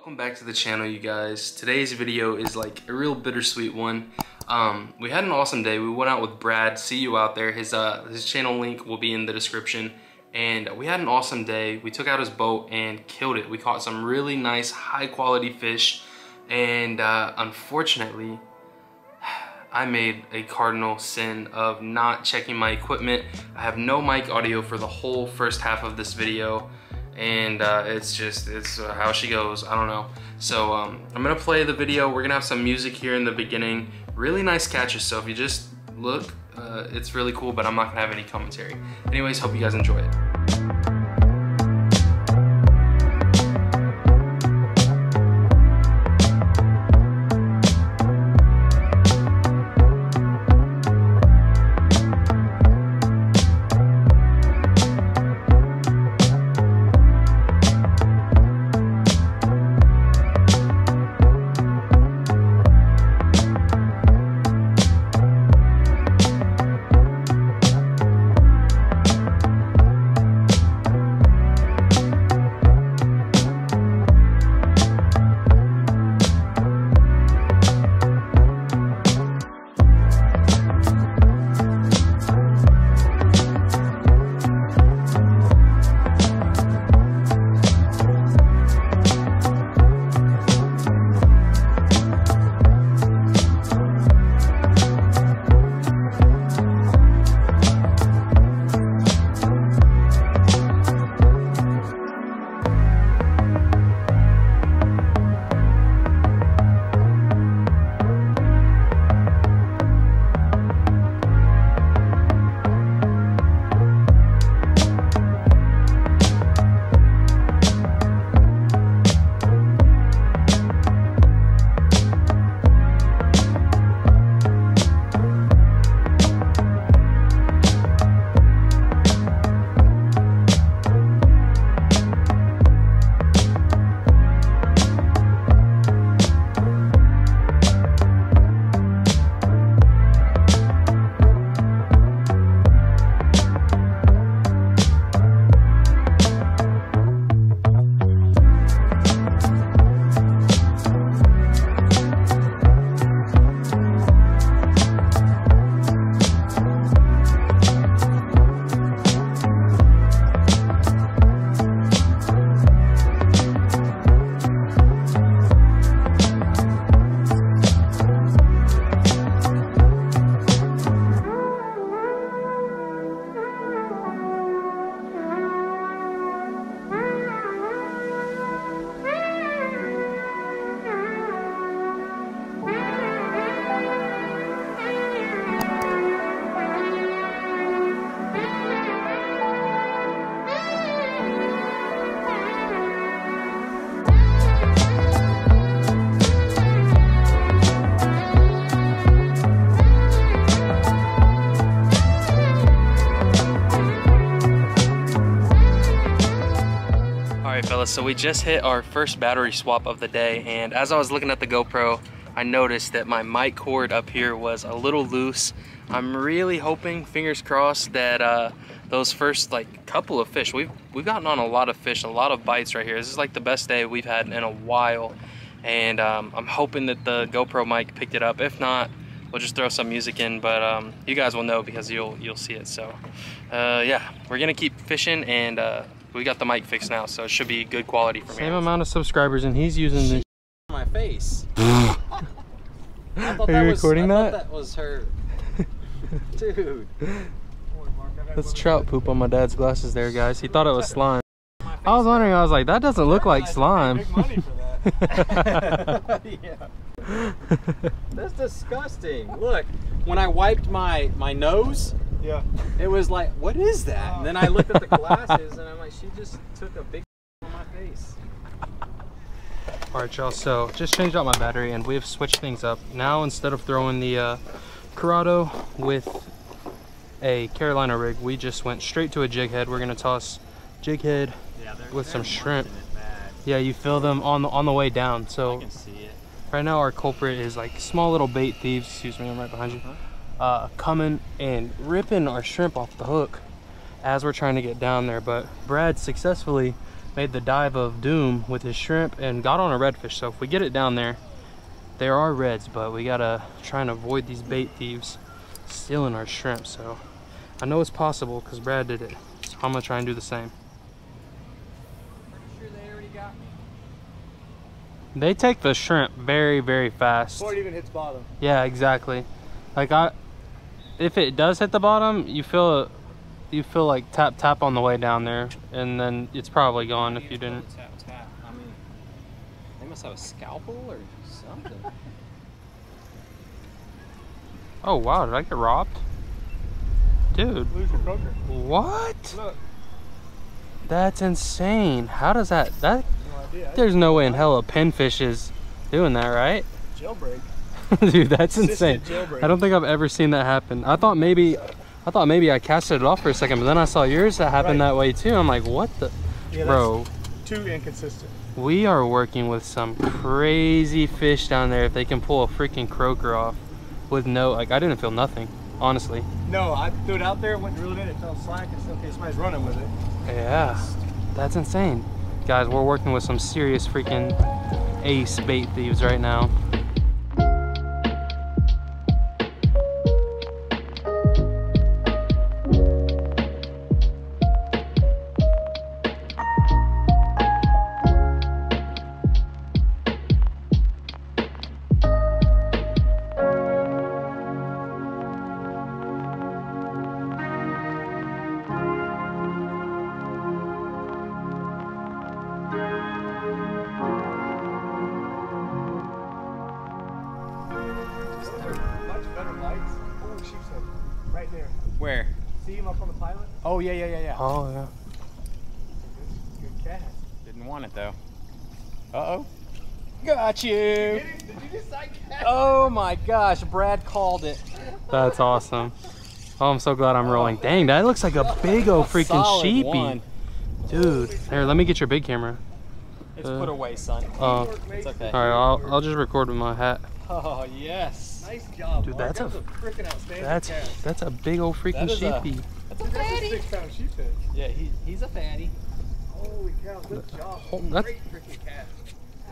Welcome back to the channel, you guys. Today's video is like a real bittersweet one. We had an awesome day. We went out with Brad. See you out there. His channel link will be in the description. And we had an awesome day. We took out his boat and killed it. We caught some really nice, high quality fish. And unfortunately, I made a cardinal sin of not checking my equipment. I have no mic audio for the whole first half of this video. And it's how she goes, I don't know. So I'm gonna play the video. We're gonna have some music here in the beginning. Really nice catches, so if you just look, it's really cool, but I'm not gonna have any commentary. Anyways, hope you guys enjoy it. So we just hit our first battery swap of the day, and as I was looking at the GoPro, I noticed that my mic cord up here was a little loose. I'm really hoping, fingers crossed, that those first like couple of fish, we've gotten on a lot of fish, a lot of bites right here. This is like the best day we've had in a while, and I'm hoping that the GoPro mic picked it up. If not, we'll just throw some music in, but you guys will know because you'll see it. So yeah, we're gonna keep fishing, and we got the mic fixed now, so it should be good quality for me. Same amount of subscribers, and he's using this. My face. I thought that was her. Dude. That's trout poop on my dad's glasses there, guys. He thought it was slime. I was wondering, I was like, that doesn't look like slime. Yeah. That's disgusting. Look, when I wiped my nose, yeah, it was like, what is that? And then I looked at the glasses and I'm like, she just took a big on my face. All right, y'all, so just changed out my battery and we have switched things up. Now, instead of throwing the Corrado with a Carolina rig, we just went straight to a jig head. We're gonna toss jig head with some shrimp. Yeah, you feel them on the way down. So I can see it. Right now our culprit is like small little bait thieves. Excuse me, I'm right behind you. Coming and ripping our shrimp off the hook as we're trying to get down there, but Brad successfully made the dive of doom with his shrimp and got on a redfish. So if we get it down there, there are reds, but we gotta try and avoid these bait thieves stealing our shrimp. So I know it's possible because Brad did it. So I'm gonna try and do the same. Pretty sure they already got me. They take the shrimp very, very fast. Before it even hits bottom. Yeah, exactly. Like if it does hit the bottom, you feel like tap tap on the way down there, and then it's probably gone if you didn't. Tap tap. I mean, they must have a scalpel or something. Oh wow! Did I get robbed, dude? Lose your poker. What? Look. That's insane. How does that? That? No idea. There's no way in hell a pinfish is doing that, right? Jailbreak. Dude, that's insane. I don't think I've ever seen that happen. I thought maybe I casted it off for a second, but then I saw yours that happened that way too. I'm like, what the? Yeah, bro. Too inconsistent. We are working with some crazy fish down there if they can pull a freaking croaker off with no, like I didn't feel nothing, honestly. No, I threw it out there, went and reeled it, it fell slack, and said, okay, somebody's running with it. Yeah, that's insane. Guys, we're working with some serious freaking ace bait thieves right now. Where? See him up on the pilot? Oh, yeah. Oh, yeah. Good cast. Didn't want it, though. Uh-oh. Got you! Did you side cast? Oh, my gosh. Brad called it. That's awesome. Oh, I'm so glad I'm rolling. Dang, that looks like a big old freaking sheepy. One. Dude. Here, let me get your big camera. It's put away, son. Oh. It's okay. All right, I'll just record with my hat. Oh, yes. Nice job, dude. Mark. That's a freaking outstanding catch. That's a big old freaking sheepy. That's a fatty. That's a 6-pound sheephead. Yeah, he's a fatty. Holy cow, good job. Great freaking catch.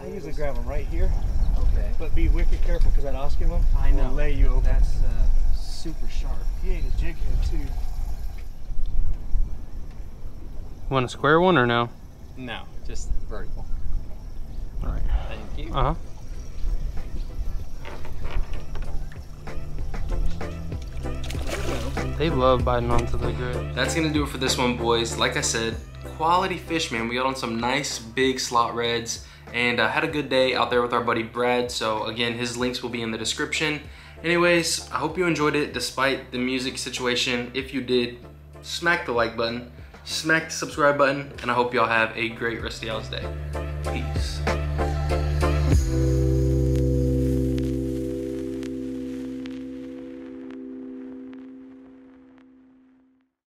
I usually grab him right here. Okay. But be wicked careful because that Osculum will lay you open. That's super sharp. He ate a jig head too. Want a square one or no? No, just vertical. All right. Thank you. Uh huh. They love biting onto the grid. That's gonna do it for this one, boys. Like I said, quality fish, man. We got on some nice big slot reds and had a good day out there with our buddy Brad. So again, his links will be in the description. Anyways, I hope you enjoyed it despite the music situation. If you did, smack the like button, smack the subscribe button, and I hope y'all have a great rest of y'all's day. Peace.